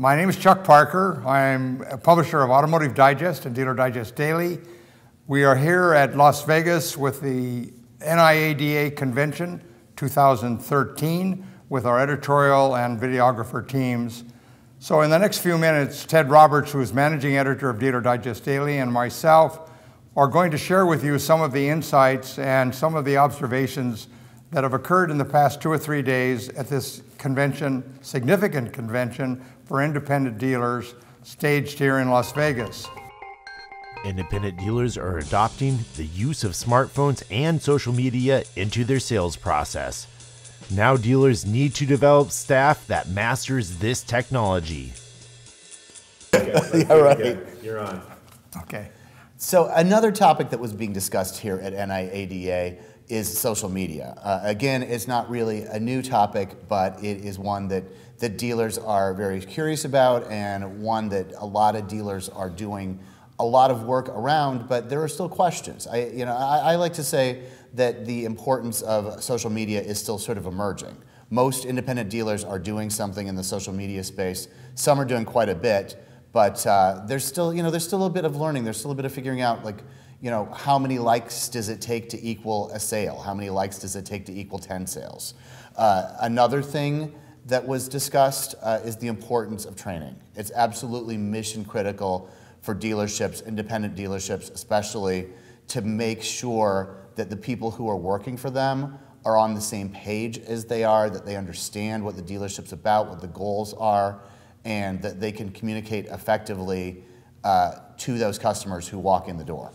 My name is Chuck Parker. I'm a publisher of Automotive Digest and Dealer Digest Daily. We are here at Las Vegas with the NIADA Convention 2013 with our editorial and videographer teams. So in the next few minutes, Ted Roberts, who is managing editor of Dealer Digest Daily, and myself are going to share with you some of the insights and some of the observations that have occurred in the past 2 or 3 days at this convention, significant convention for independent dealers staged here in Las Vegas. Independent dealers are adopting the use of smartphones and social media into their sales process. Now dealers need to develop staff that masters this technology. Okay, yeah, right. You're on. Okay. So another topic that was being discussed here at NIADA is social media. Again, it's not really a new topic, but it is one that the dealers are very curious about and one that a lot of dealers are doing a lot of work around, but there are still questions. I like to say that the importance of social media is still sort of emerging. Most independent dealers are doing something in the social media space. Some are doing quite a bit, but there's still, there's still a bit of learning. There's still a bit of figuring out, like, how many likes does it take to equal a sale? How many likes does it take to equal 10 sales? Another thing that was discussed is the importance of training. It's absolutely mission critical for dealerships, independent dealerships especially, to make sure that the people who are working for them are on the same page as they are, that they understand what the dealership's about, what the goals are, and that they can communicate effectively to those customers who walk in the door.